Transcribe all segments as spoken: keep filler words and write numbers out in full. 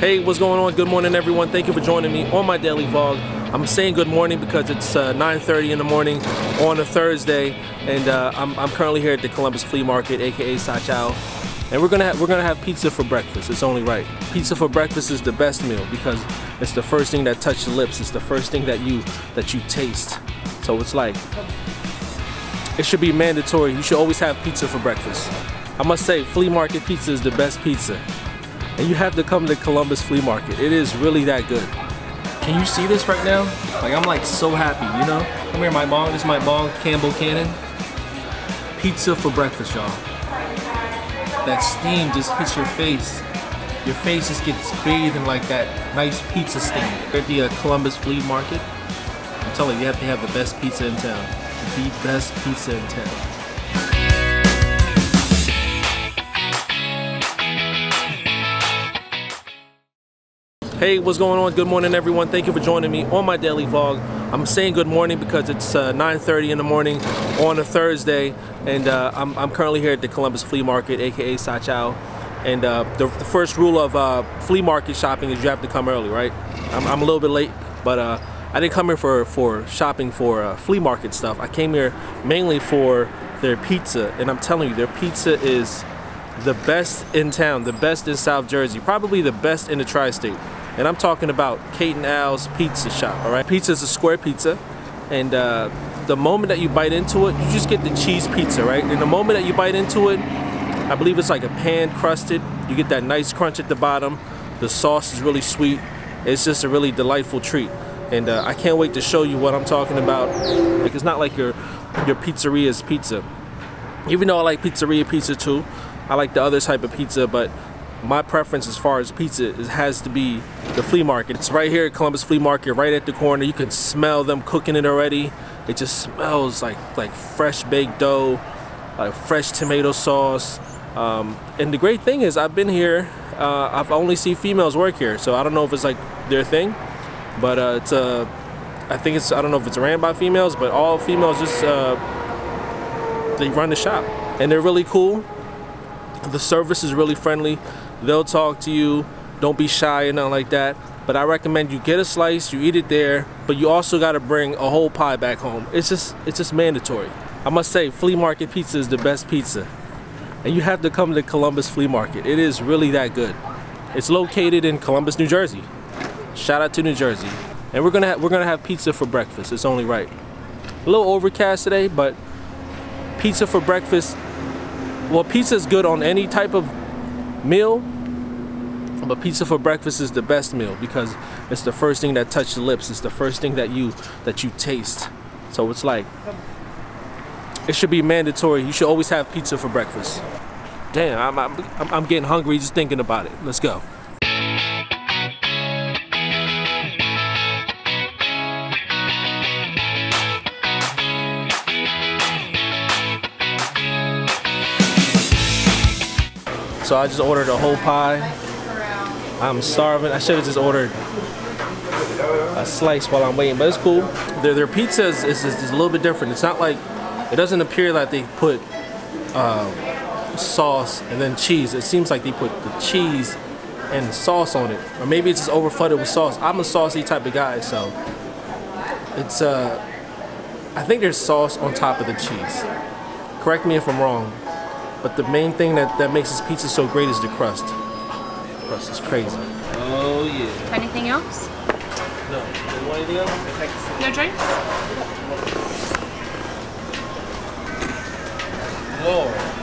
Hey, what's going on? Good morning, everyone. Thank you for joining me on my daily vlog. I'm saying good morning because it's uh, nine thirty in the morning on a Thursday, and uh, I'm, I'm currently here at the Columbus Flea Market, aka Sa Chao, and we're gonna we're gonna have pizza for breakfast. It's only right. Pizza for breakfast is the best meal because it's the first thing that touches your lips. It's the first thing that you that you taste. So it's like it should be mandatory. You should always have pizza for breakfast. I must say, flea market pizza is the best pizza. And you have to come to Columbus Flea Market. It is really that good. Can you see this right now? Like, I'm like so happy, you know? Come here, my mom. This is my mom, Campbell Cannon. Pizza for breakfast, y'all. That steam just hits your face. Your face just gets bathed in like that nice pizza steam. We're at the uh, Columbus Flea Market. I'm telling you, you have to have the best pizza in town. The best pizza in town. Hey, what's going on? Good morning, everyone. Thank you for joining me on my daily vlog. I'm saying good morning because it's uh, nine thirty in the morning on a Thursday, and uh, I'm, I'm currently here at the Columbus Flea Market, aka Sa Chao. And uh, the, the first rule of uh, flea market shopping is you have to come early, right? I'm, I'm a little bit late, but uh, I didn't come here for, for shopping for uh, flea market stuff. I came here mainly for their pizza, and I'm telling you, their pizza is the best in town, the best in South Jersey, probably the best in the tri-state. And I'm talking about Kate and Al's Pizza Shop, all right? Pizza is a square pizza, and uh, the moment that you bite into it, you just get the cheese pizza, right? And the moment that you bite into it, I believe it's like a pan crusted. You get that nice crunch at the bottom. The sauce is really sweet. It's just a really delightful treat. And uh, I can't wait to show you what I'm talking about. Like, it's not like your, your pizzeria's pizza. Even though I like pizzeria pizza too, I like the other type of pizza, but my preference as far as pizza is, has to be the flea market. It's right here at Columbus Flea Market, right at the corner. You can smell them cooking it already. It just smells like like fresh baked dough, like fresh tomato sauce. Um, and the great thing is, I've been here, uh, I've only seen females work here, so I don't know if it's like their thing, but uh, it's a, I think it's, I don't know if it's ran by females, but all females just, uh, they run the shop. And they're really cool. The service is really friendly. They'll talk to you. Don't be shy and nothing like that. But I recommend you get a slice, you eat it there, but you also gotta bring a whole pie back home. It's just it's just mandatory. I must say, flea market pizza is the best pizza. And you have to come to Columbus Flea Market. It is really that good. It's located in Columbus, New Jersey. Shout out to New Jersey. And we're gonna we're gonna have pizza for breakfast. It's only right. A little overcast today, but pizza for breakfast. Well, pizza is good on any type of meal, but pizza for breakfast is the best meal because it's the first thing that touches your lips. It's the first thing that you that you taste. So it's like it should be mandatory. You should always have pizza for breakfast. Damn, I'm I'm, I'm getting hungry just thinking about it. Let's go. So I just ordered a whole pie. I'm starving. I should have just ordered a slice while I'm waiting, but it's cool. Their, their pizza is, is, is a little bit different. It's not like, it doesn't appear like they put uh, sauce and then cheese. It seems like they put the cheese and the sauce on it. Or maybe it's just over flooded with sauce. I'm a saucy type of guy, so it's, uh, I think there's sauce on top of the cheese. Correct me if I'm wrong. But the main thing that, that makes this pizza so great is the crust. The crust is crazy. Oh yeah. Anything else? No. Anything else? No drinks? Lord.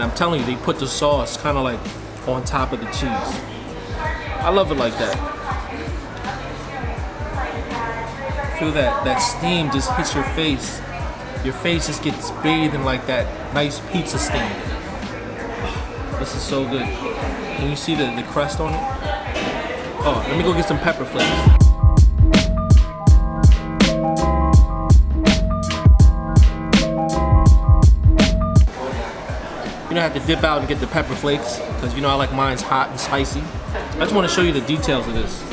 I'm telling you, they put the sauce kind of like on top of the cheese. I love it like that. Feel that that steam just hits your face. Your face just gets bathed in like that nice pizza steam. This is so good. Can you see the, the crust on it? Oh, let me go get some pepper flakes. You don't have to dip out and get the pepper flakes, because you know I like mine's hot and spicy. I just want to show you the details of this.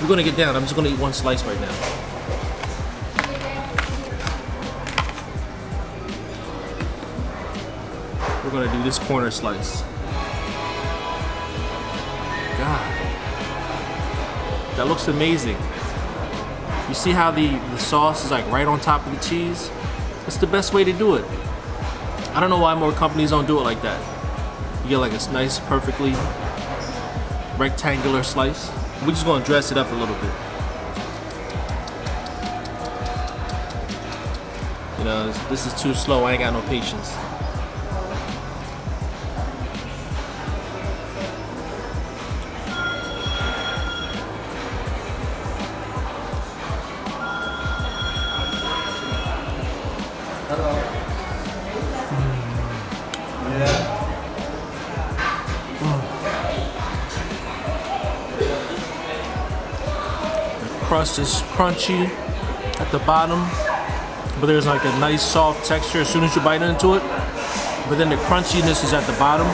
We're gonna get down. I'm just gonna eat one slice right now. We're gonna do this corner slice. God, that looks amazing. You see how the, the sauce is like right on top of the cheese? It's the best way to do it. I don't know why more companies don't do it like that. You get like a nice, perfectly rectangular slice. We're just gonna dress it up a little bit. You know, this is too slow, I ain't got no patience. Crust is crunchy at the bottom, but there's like a nice soft texture as soon as you bite into it, but then the crunchiness is at the bottom.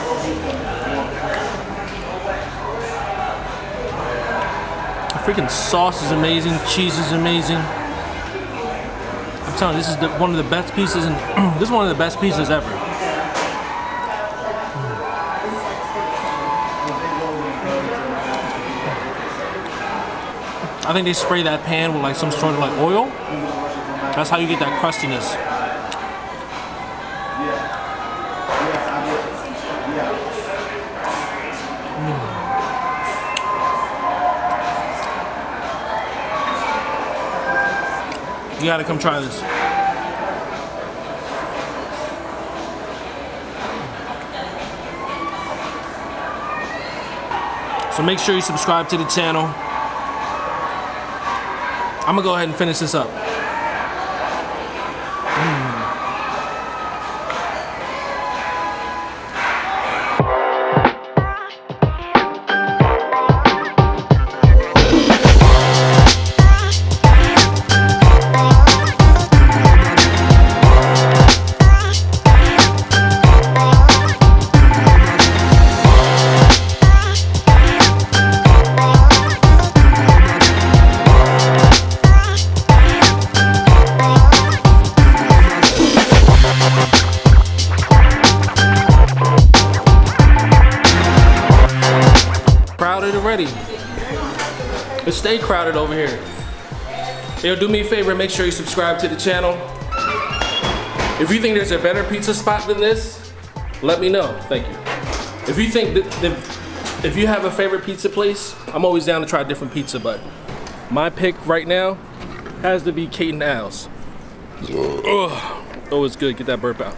The freaking sauce is amazing, cheese is amazing. I'm telling you, this is the, one of the best pieces, and this is one of the best pizzas ever. I think they spray that pan with like some sort of like oil. That's how you get that crustiness. Mm. You gotta come try this. So make sure you subscribe to the channel. I'm gonna go ahead and finish this up. But stay crowded over here. Yo, do me a favor and make sure you subscribe to the channel. If you think there's a better pizza spot than this, let me know. Thank you. If you think that, that if you have a favorite pizza place, I'm always down to try different pizza, but my pick right now has to be Kate and Al's. Oh, it's good. Get that burp out.